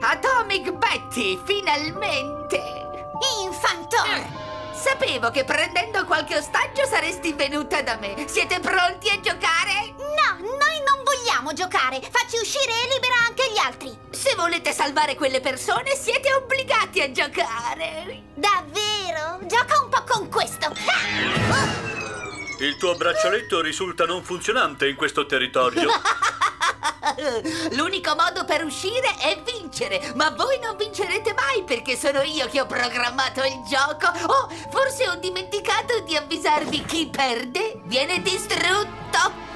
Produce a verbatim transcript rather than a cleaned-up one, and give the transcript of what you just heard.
Atomic Betty, finalmente! Infantone! Sapevo che prendendo qualche ostaggio saresti venuta da me. Siete pronti a giocare? No, noi non vogliamo giocare. Facci uscire e libera anche gli altri. Se volete salvare quelle persone, siete obbligati a giocare. Davvero? Gioca un po' con questo. Ah! Il tuo braccialetto risulta non funzionante in questo territorio. L'unico modo per uscire è vincere, ma voi non vincerete mai perché sono io che ho programmato il gioco. Oh, forse ho dimenticato di avvisarvi: chi perde viene distrutto.